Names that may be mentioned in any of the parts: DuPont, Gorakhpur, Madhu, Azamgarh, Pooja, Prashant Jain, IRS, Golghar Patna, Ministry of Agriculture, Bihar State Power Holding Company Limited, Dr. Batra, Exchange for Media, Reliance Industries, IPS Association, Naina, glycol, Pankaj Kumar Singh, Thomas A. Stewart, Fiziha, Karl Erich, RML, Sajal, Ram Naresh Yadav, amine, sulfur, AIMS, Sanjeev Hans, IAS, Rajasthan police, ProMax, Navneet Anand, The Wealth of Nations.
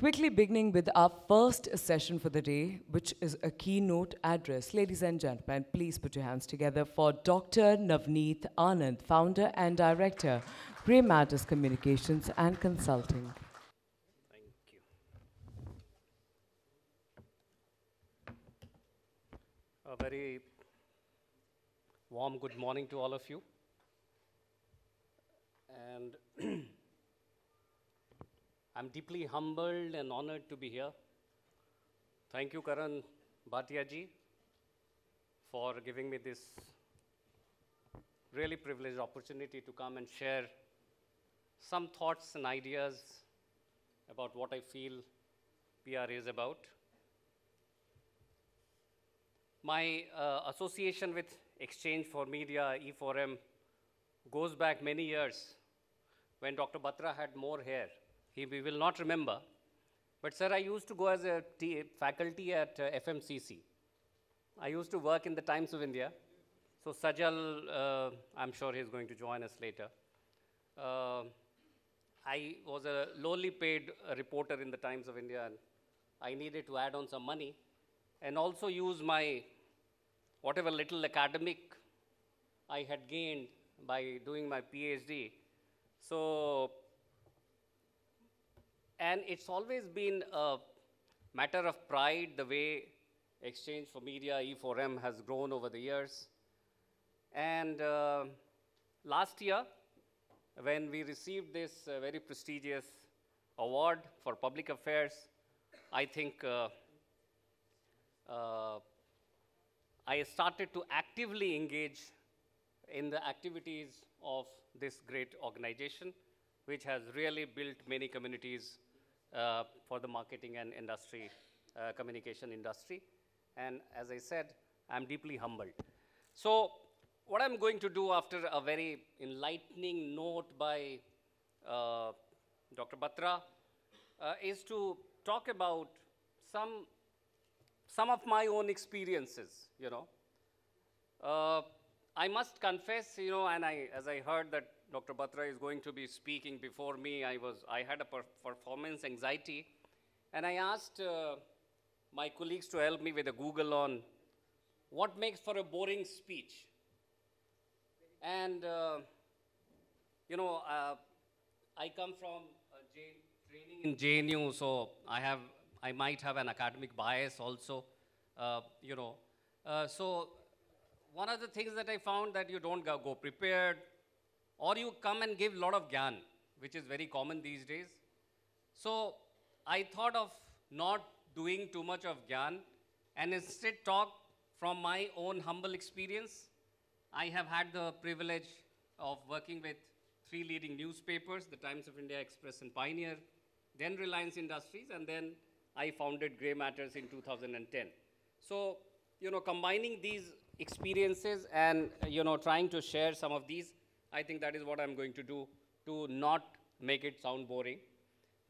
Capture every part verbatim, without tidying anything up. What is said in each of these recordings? Quickly beginning with our first session for the day, which is a keynote address. Ladies and gentlemen, please put your hands together for Doctor Navneet Anand, founder and director, Grey Matters Communications and Consulting. Thank you. A very warm good morning to all of you. And I'm deeply humbled and honored to be here. Thank you, Karan Bhatiaji, for giving me this really privileged opportunity to come and share some thoughts and ideas about what I feel P R is about. My uh, association with Exchange for Media, E four M, goes back many years when Doctor Batra had more hair. He, we will not remember, but sir, I used to go as a T faculty at uh, F M C C. I used to work in the Times of India, so Sajal, uh, I'm sure he's going to join us later. Uh, I was a lowly paid uh, reporter in the Times of India, and I needed to add on some money and also use my whatever little academic I had gained by doing my PhD. So. And it's always been a matter of pride the way Exchange for Media, E four M, has grown over the years. And uh, last year, when we received this uh, very prestigious award for public affairs, I think uh, uh, I started to actively engage in the activities of this great organization, which has really built many communities Uh, for the marketing and industry, uh, communication industry. And as I said, I'm deeply humbled. So what I'm going to do after a very enlightening note by uh, Doctor Batra uh, is to talk about some, some of my own experiences, you know. Uh, I must confess, you know, and I, as I heard that Doctor Batra is going to be speaking before me, I, was, I had a per performance anxiety, and I asked uh, my colleagues to help me with a Google on what makes for a boring speech. And, uh, you know, uh, I come from training in J N U, so I, have, I might have an academic bias also, uh, you know. Uh, so one of the things that I found that you don't go, go prepared, or you come and give a lot of gyan, which is very common these days. So I thought of not doing too much of gyan and instead talk from my own humble experience. I have had the privilege of working with three leading newspapers, the Times of India, Express and Pioneer, then Reliance Industries, and then I founded Grey Matters in two thousand ten. So, you know, combining these experiences and, you know, trying to share some of these, I think that is what I'm going to do to not make it sound boring.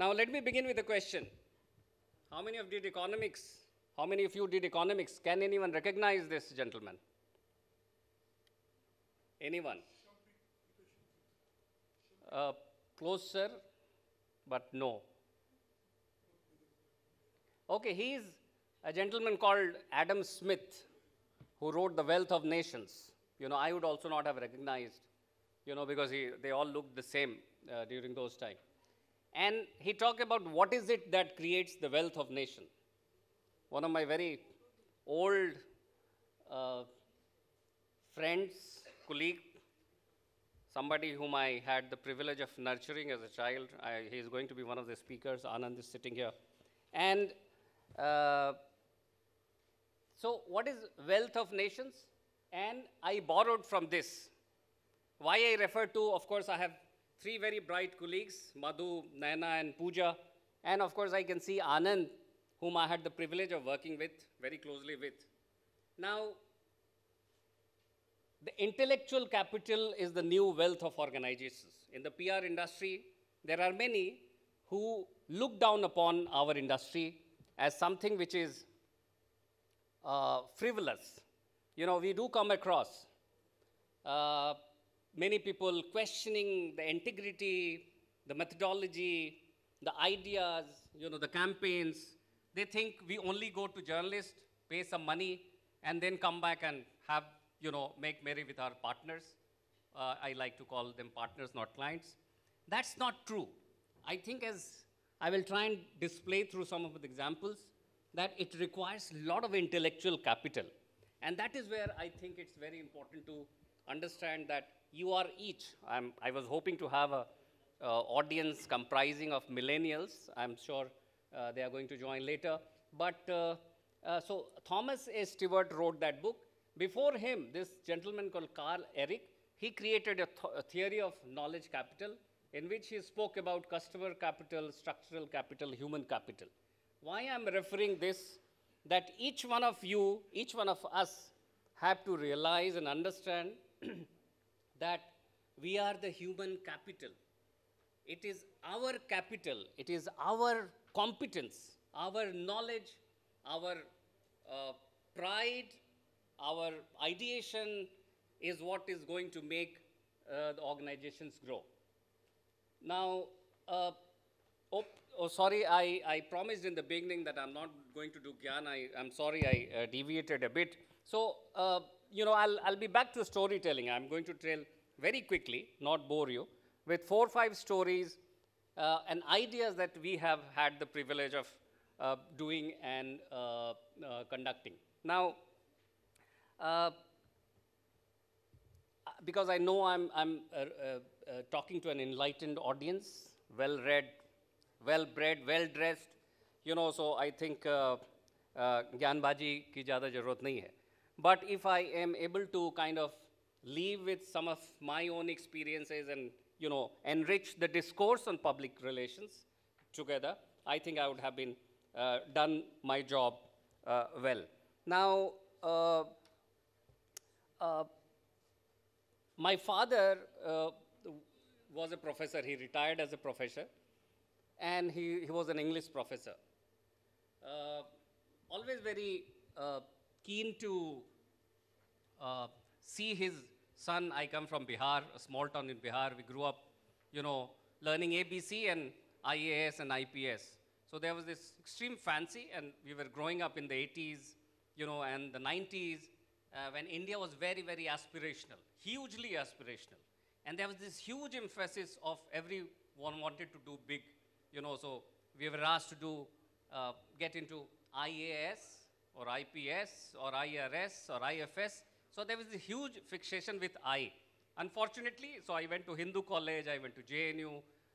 Now, let me begin with a question. How many of you did economics? How many of you did economics? Can anyone recognize this gentleman? Anyone? Uh, close, sir, but no. Okay, he is a gentleman called Adam Smith, who wrote The Wealth of Nations. You know, I would also not have recognized, you know, because he, they all looked the same uh, during those times. And he talked about what is it that creates the wealth of nation. One of my very old uh, friends, colleague, somebody whom I had the privilege of nurturing as a child, I, he is going to be one of the speakers, Anand is sitting here. And uh, so what is wealth of nations? And I borrowed from this. Why I refer to, of course, I have three very bright colleagues, Madhu, Naina, and Pooja. And of course, I can see Anand, whom I had the privilege of working with, very closely with. Now, the intellectual capital is the new wealth of organizations. In the P R industry, there are many who look down upon our industry as something which is uh, frivolous. You know, we do come across Uh, many people questioning the integrity, the methodology, the ideas, you know, the campaigns. They think we only go to journalists, pay some money, and then come back and have, you know, make merry with our partners. Uh, I like to call them partners, not clients. That's not true. I think, as I will try and display through some of the examples, that it requires a lot of intellectual capital. And that is where I think it's very important to understand that you are each. I'm, I was hoping to have an uh, audience comprising of millennials. I'm sure uh, they are going to join later. But uh, uh, so Thomas A. Stewart wrote that book. Before him, this gentleman called Karl Erich, he created a, th a theory of knowledge capital in which he spoke about customer capital, structural capital, human capital. Why I'm referring this, that each one of you, each one of us have to realize and understand that we are the human capital. It is our capital, it is our competence, our knowledge, our uh, pride, our ideation is what is going to make uh, the organizations grow. Now, uh, oh, oh, sorry, I, I promised in the beginning that I'm not going to do Gyan. I, I'm sorry, I uh, deviated a bit. So, uh, you know, I'll, I'll be back to storytelling. I'm going to tell very quickly, not bore you, with four or five stories uh, and ideas that we have had the privilege of uh, doing and uh, uh, conducting. Now, uh, because I know I'm, I'm uh, uh, Uh, talking to an enlightened audience, well-read, well-bred, well-dressed, you know, so I think uh, uh, Gyanbaji ki jyada zarurat nahi hai. But if I am able to kind of leave with some of my own experiences and, you know, enrich the discourse on public relations together, I think I would have been uh, done my job uh, well. Now, uh, uh, my father, uh, was a professor. He retired as a professor, and he, he was an English professor. Uh, always very uh, keen to uh, see his son. I come from Bihar, a small town in Bihar. We grew up, you know, learning A B C and I A S and I P S. So there was this extreme fancy, and we were growing up in the eighties, you know, and the nineties, uh, when India was very, very aspirational, hugely aspirational. And there was this huge emphasis of everyone wanted to do big, you know, so we were asked to do, uh, get into I A S or I P S or I R S or I F S. So there was a huge fixation with I. Unfortunately, so I went to Hindu college, I went to J N U,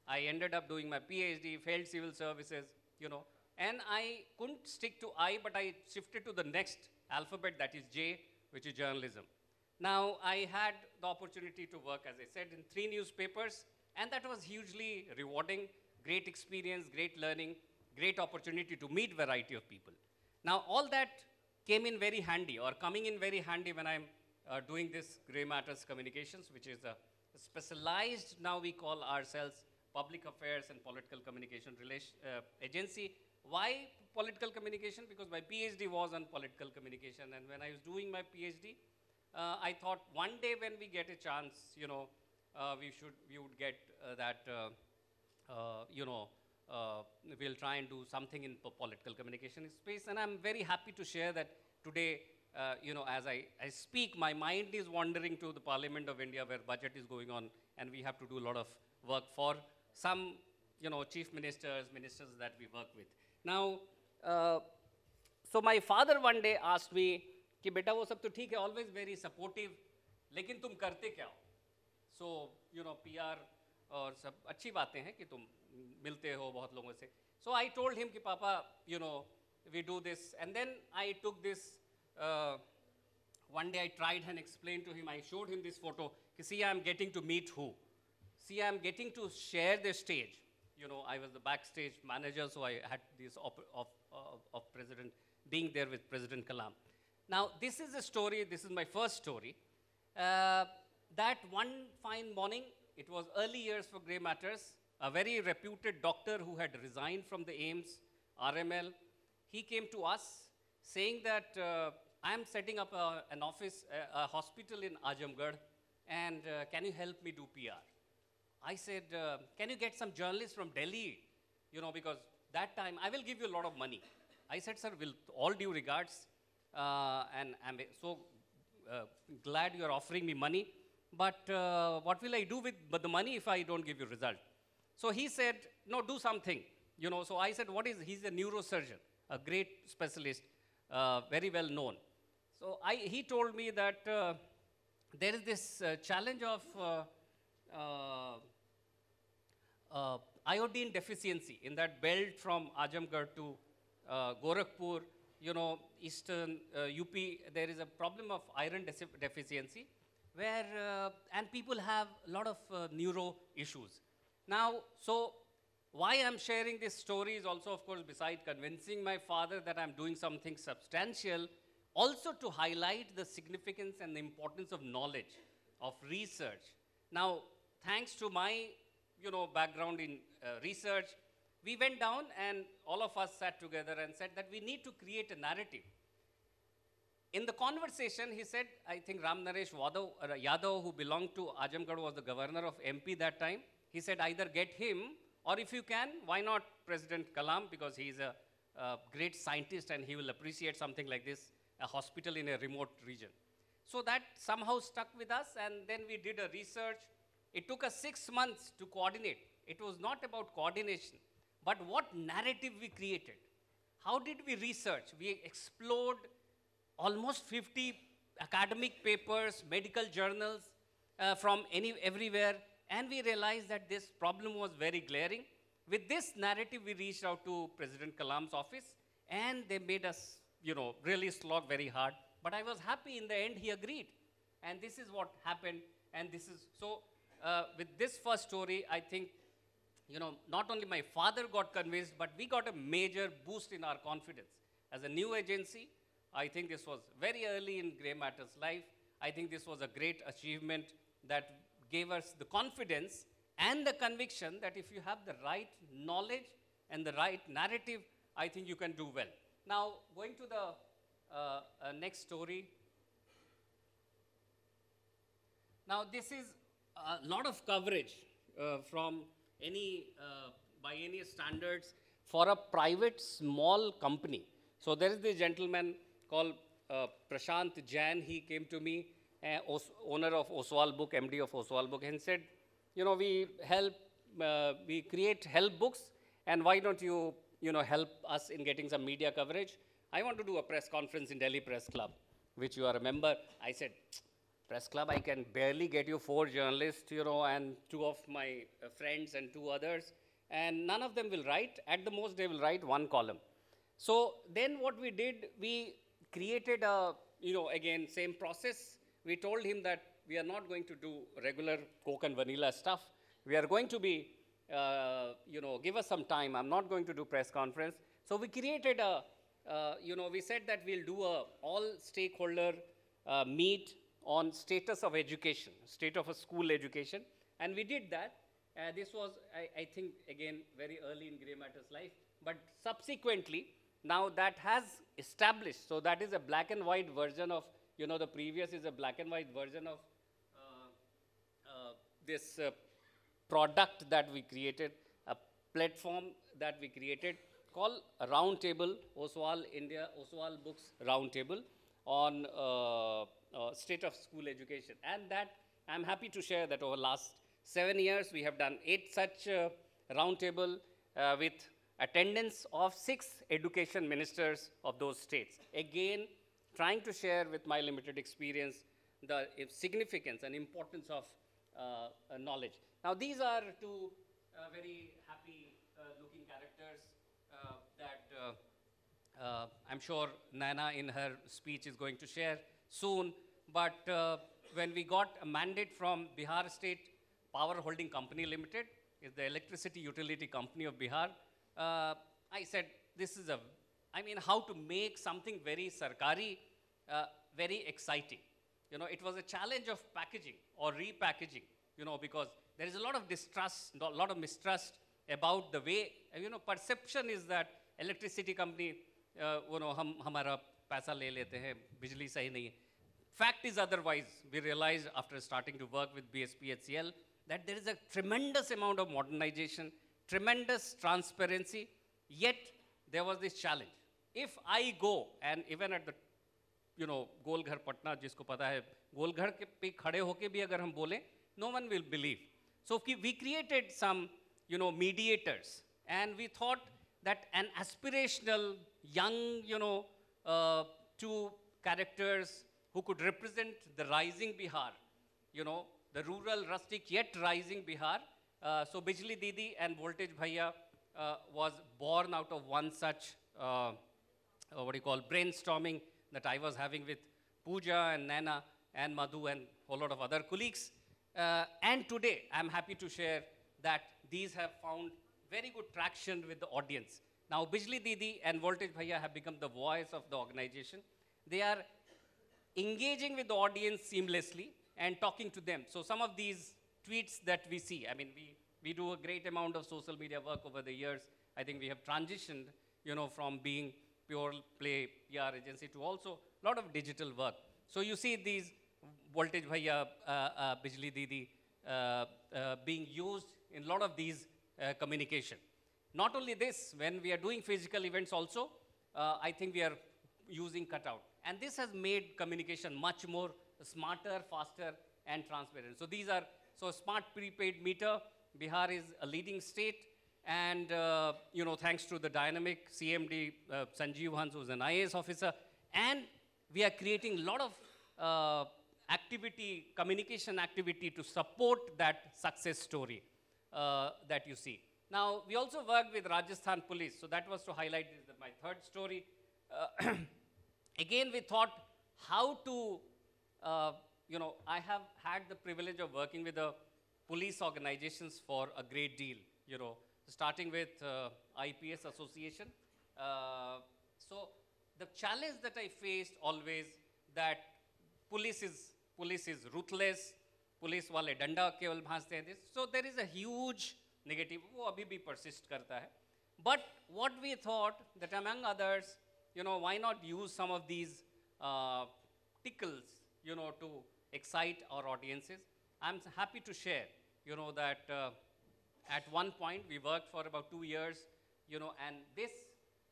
I ended up doing my PhD, failed civil services, you know, and I couldn't stick to I, but I shifted to the next alphabet, that is J, which is journalism. Now, I had the opportunity to work, as I said, in three newspapers, and that was hugely rewarding, great experience, great learning, great opportunity to meet variety of people. Now, all that came in very handy, or coming in very handy when I'm uh, doing this Grey Matters Communications, which is a specialized, now we call ourselves, public affairs and political communication relation, uh, agency. Why political communication? Because my PhD was on political communication, and when I was doing my PhD, Uh, I thought one day when we get a chance, you know, uh, we should, we would get uh, that, uh, uh, you know, uh, we'll try and do something in political communication space. And I'm very happy to share that today, uh, you know, as I, I speak, my mind is wandering to the Parliament of India where budget is going on, and we have to do a lot of work for some, you know, chief ministers, ministers that we work with. Now, uh, so my father one day asked me, कि बेटा वो सब तो ठीक है, always very supportive, लेकिन तुम करते क्या हो? So, you know, P R और सब अच्छी बातें हैं कि तुम मिलते हो बहुत लोगों से. So I told him कि पापा, you know, we do this. And then I took this, uh, one day I tried and explained to him, I showed him this photo, कि see, I'm getting to meet who? See, I'm getting to share the stage. You know, I was the backstage manager, so I had this op of, of, of President, being there with President Kalam. Now, this is a story, this is my first story, uh, that one fine morning, it was early years for Grey Matters, a very reputed doctor who had resigned from the AIMS, R M L, he came to us saying that uh, I am setting up a, an office, a, a hospital in Azamgarh, and uh, can you help me do P R? I said, uh, can you get some journalists from Delhi? you know, because that time I will give you a lot of money. I said, sir, with all due regards, uh, and I'm so uh, glad you're offering me money, but uh, what will I do with but the money if I don't give you result? So he said, no, do something. You know, so I said, what is, he's a neurosurgeon, a great specialist, uh, very well known. So I, he told me that uh, there is this uh, challenge of uh, uh, uh, iodine deficiency in that belt from Azamgarh to uh, Gorakhpur, you know, eastern uh, U P, there is a problem of iron de deficiency where, uh, and people have a lot of uh, neuro issues. Now, so why I'm sharing this story is also, of course, beside convincing my father that I'm doing something substantial, also to highlight the significance and the importance of knowledge, of research. Now, thanks to my, you know, background in uh, research, we went down and all of us sat together and said that we need to create a narrative. In the conversation, he said, I think Ram Naresh Yadav, uh, Yadav, who belonged to Azamgarh, was the governor of M P that time. He said, either get him, or if you can, why not President Kalam, because he's a, a great scientist and he will appreciate something like this, a hospital in a remote region. So that somehow stuck with us, and then we did a research. It took us six months to coordinate. It was not about coordination, but what narrative we created. How did we research? We explored almost fifty academic papers, medical journals uh, from any, everywhere, and we realized that this problem was very glaring. With this narrative, we reached out to President Kalam's office, and they made us, you know, really slog very hard. But I was happy in the end, he agreed. And this is what happened, and this is, so uh, with this first story, I think, you know, not only my father got convinced, but we got a major boost in our confidence. As a new agency, I think this was very early in Grey Matters' life. I think this was a great achievement that gave us the confidence and the conviction that if you have the right knowledge and the right narrative, I think you can do well. Now, going to the uh, uh, next story. Now, this is a lot of coverage uh, from any, uh, by any standards for a private small company. So there is this gentleman called uh, Prashant Jain. He came to me, Uh, owner of Oswal Book, M D of Oswal Book, and said, you know, we help, uh, we create help books, and why don't you, you know, help us in getting some media coverage? I want to do a press conference in Delhi Press Club, which you are a member. I said, Press Club, I can barely get you four journalists, you know, and two of my uh, friends and two others, and none of them will write. At the most, they will write one column. So then what we did, we created a, you know, again, same process. We told him that we are not going to do regular Coke and vanilla stuff. We are going to be, uh, you know, give us some time. I'm not going to do press conference. So we created a, uh, you know, we said that we'll do a all stakeholder uh, meet on status of education, state of a school education. And we did that. Uh, this was, I, I think, again, very early in Grey Matters' life. But subsequently, now that has established. So that is a black and white version of, you know, the previous is a black and white version of uh, uh, this uh, product that we created, a platform that we created called Roundtable, Oswal India, Oswal Books Roundtable on uh, uh, state of school education. And that, I'm happy to share that over the last seven years, we have done eight such uh, roundtable uh, with attendance of six education ministers of those states. Again, trying to share with my limited experience the significance and importance of uh, uh, knowledge. Now, these are two uh, very happy-looking uh, characters uh, that uh, uh, I'm sure Naina in her speech is going to share soon. But uh, when we got a mandate from Bihar State Power Holding Company Limited, is the electricity utility company of Bihar, uh, I said, this is a, I mean, how to make something very sarkari, uh, very exciting. You know, it was a challenge of packaging or repackaging, you know, because there is a lot of distrust, a lot of mistrust about the way, you know, perception is that electricity company, uh, you know, hum, hamara paisa le lete hai, bijli sahi nahi. Fact is otherwise. We realized after starting to work with B S P H C L that there is a tremendous amount of modernization, tremendous transparency, yet there was this challenge. If I go, and even at the, you know, Golghar Patna, jisko pata hai, Golghar pe khade hoke bhi agar hum bole, no one will believe. So we created some, you know, mediators, and we thought that an aspirational, young, you know, uh, two characters who could represent the rising Bihar, you know, the rural, rustic, yet rising Bihar. Uh, so Bijli Didi and Voltage Bhaiya uh, was born out of one such, uh, what do you call, brainstorming that I was having with Pooja and Naina and Madhu and a whole lot of other colleagues. Uh, and today, I'm happy to share that these have found very good traction with the audience. Now, Bijli Didi and Voltage Bhaiya have become the voice of the organization. They are engaging with the audience seamlessly and talking to them. So some of these tweets that we see, I mean, we, we do a great amount of social media work over the years. I think we have transitioned, you know, from being pure play P R agency to also a lot of digital work. So you see these Voltage Bhaiya, uh, uh, Bijli Didi uh, uh, being used in a lot of these uh, communication. Not only this, when we are doing physical events also, uh, I think we are using cutout. And this has made communication much more smarter, faster, and transparent. So these are, so smart prepaid meter, Bihar is a leading state, and uh, you know, thanks to the dynamic C M D, uh, Sanjeev Hans, who's an I A S officer, and we are creating a lot of uh, activity, communication activity to support that success story uh, that you see. Now, we also work with Rajasthan Police, so that was to highlight this, my third story. Uh, again, we thought how to, uh, you know, I have had the privilege of working with the police organizations for a great deal, you know, starting with uh, I P S Association. Uh, so the challenge that I faced always that police is, police is ruthless, police wale danda keval bhanste hain this. So there is a huge negative, wo abhi bhi persist karta hai. But what we thought that among others, you know, why not use some of these uh, tickles, you know, to excite our audiences. I'm happy to share, you know, that uh, at one point we worked for about two years, you know, and this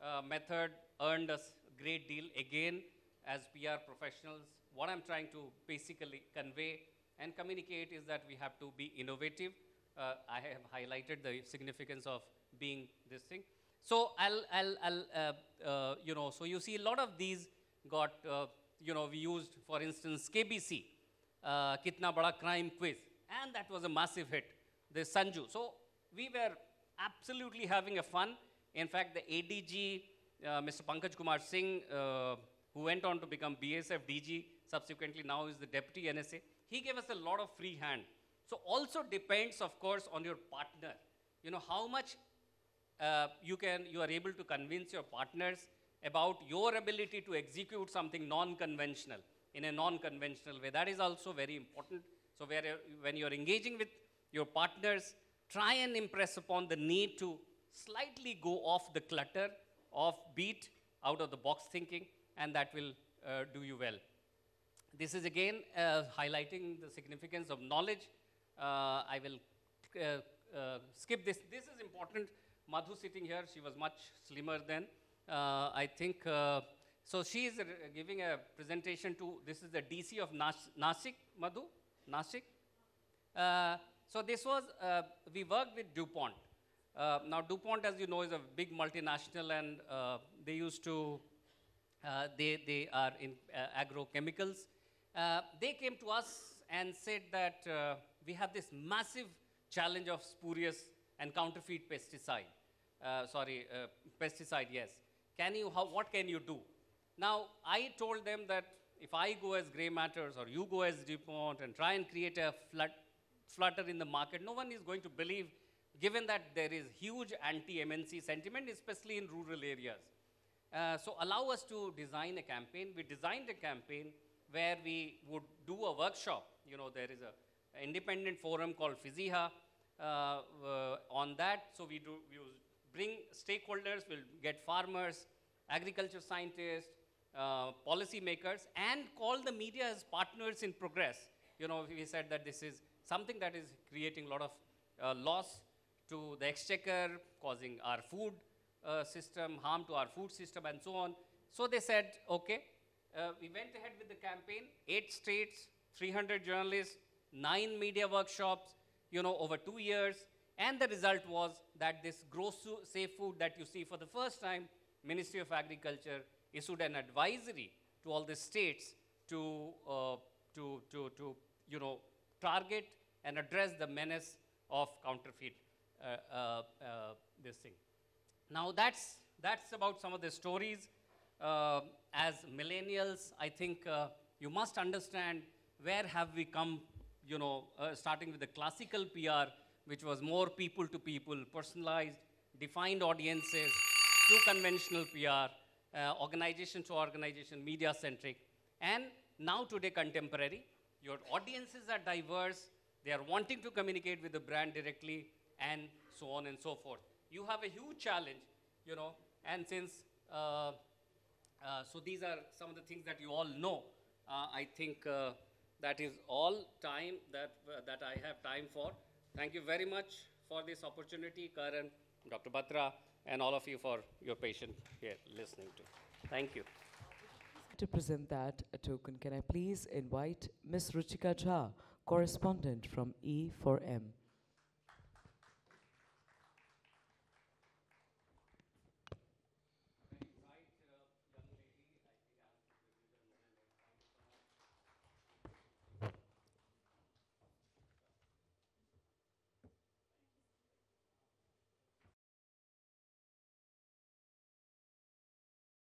uh, method earned us a great deal. Again, as P R professionals, what I'm trying to basically convey and communicate is that we have to be innovative. Uh, I have highlighted the significance of being this thing. So I'll, I'll, I'll uh, uh, you know, so you see a lot of these got, uh, you know, we used, for instance, K B C, uh, Kitna Bada Crime Quiz, and that was a massive hit, the Sanju. So we were absolutely having a fun. In fact, the A D G, uh, Mister Pankaj Kumar Singh, uh, who went on to become B S F D G, subsequently now is the Deputy N S A, he gave us a lot of free hand. So also depends, of course, on your partner. You know, how much Uh, you can, you are able to convince your partners about your ability to execute something non-conventional, in a non-conventional way. That is also very important. So where, when you're engaging with your partners, try and impress upon the need to slightly go off the clutter, off beat, out of the box thinking, and that will uh, do you well. This is again uh, highlighting the significance of knowledge. Uh, I will uh, uh, skip this. This is important. Madhu sitting here, she was much slimmer then, uh, I think. Uh, so she is uh, giving a presentation to, this is the D C of Nas Nasik, Madhu, Nasik. Uh, so this was, uh, we worked with DuPont. Uh, now DuPont, as you know, is a big multinational, and uh, they used to, uh, they, they are in uh, agrochemicals. Uh, they came to us and said that uh, we have this massive challenge of spurious and counterfeit pesticide, uh, sorry, uh, pesticide, yes. Can you, how, what can you do? Now, I told them that if I go as Grey Matters or you go as DuPont and try and create a flut, flutter in the market, no one is going to believe, given that there is huge anti-M N C sentiment, especially in rural areas. Uh, so allow us to design a campaign. We designed a campaign where we would do a workshop. You know, there is an independent forum called Fiziha. Uh, uh, on that, so we do we bring stakeholders, we'll get farmers, agriculture scientists, uh, policy makers, and call the media as partners in progress. You know, we said that this is something that is creating a lot of uh, loss to the exchequer, causing our food uh, system, harm to our food system and so on. So they said, okay, uh, we went ahead with the campaign, eight states, three hundred journalists, nine media workshops, you know, over two years. And the result was that this grow safe food that you see for the first time, Ministry of Agriculture issued an advisory to all the states to, uh, to, to, to you know, target and address the menace of counterfeit uh, uh, uh, this thing. Now that's, that's about some of the stories. Uh, as millennials, I think uh, you must understand where have we come, you know, uh, starting with the classical P R, which was more people to people, personalized, defined audiences, to conventional P R, uh, organization to organization, media centric. And now today contemporary, your audiences are diverse, they are wanting to communicate with the brand directly and so on and so forth. You have a huge challenge, you know, and since, uh, uh, so these are some of the things that you all know. Uh, I think uh, that is all time that, uh, that I have time for. Thank you very much for this opportunity, Karan, Doctor Batra, and all of you for your patience here listening to. Thank you. To present that token, can I please invite Miz Ruchika Jha, correspondent from E four M.